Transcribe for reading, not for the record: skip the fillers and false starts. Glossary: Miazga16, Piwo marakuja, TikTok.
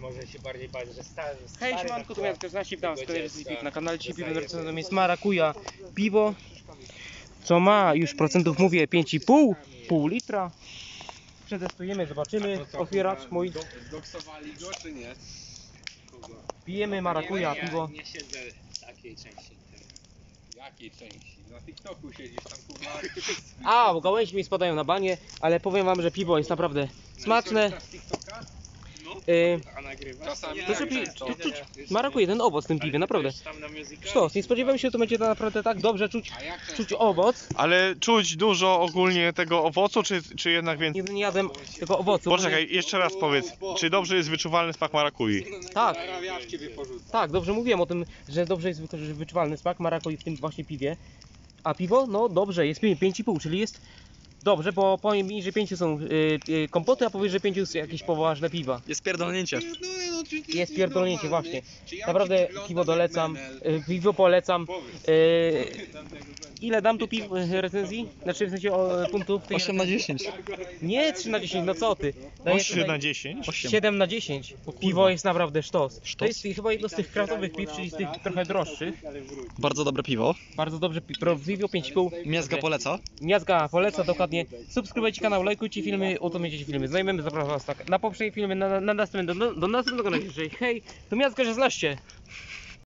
Może się bardziej bać, że stary. Hej, siemanko, to Miazga16, witam z kolejnej z na kanale. Dzisiaj piwo receptem jest marakuja piwo, co ma już procentów, mówię, 5,5, pół litra. Przetestujemy, zobaczymy. Otwieracz mój. Doksowali go czy nie? Pijemy marakuja piwo. Nie siedzę w takiej części. Jakiej części? Na TikToku siedzisz tam, kurwa. A, gałęzi mi spadają na banie, ale powiem wam, że piwo jest naprawdę smaczne. Marakuje ten owoc w tym piwie, naprawdę. Nie spodziewałem się, że to będzie naprawdę tak dobrze czuć owoc. Ale czuć dużo ogólnie tego owocu, czy jednak więcej? Jeden jadem tego owocu. Poczekaj, jeszcze raz powiedz, czy dobrze jest wyczuwalny smak marakui? Tak, tak, dobrze mówiłem o tym, że dobrze jest wyczuwalny smak marakui w tym właśnie piwie. A piwo, no dobrze, jest 5,5, czyli jest dobrze, bo powiem mi, że 5 są kompoty, a powiesz, że 5 są jakieś poważne piwa. Jest pierdolnięcie. Jest pierdolnięcie, właśnie. Naprawdę piwo dolecam, piwo polecam. Ile dam tu piw recenzji? Znaczy w sensie punktów? 8 na 10. Nie 3 na 10, no co ty? 8 na 10? 7 na 10. Piwo jest naprawdę sztos. To jest chyba jedno z tych kraftowych piw, czyli z tych trochę droższych. Bardzo dobre piwo. Bardzo dobrze piwo, 5,5. Miazga poleca. Miazga poleca, dokładnie. Subskrybujcie kanał, lajkujcie filmy, udostępniajcie filmy. Znajmiemy, zapraszam was na poprzednie filmy, na następne, do następnego. Hej, to Miazga16.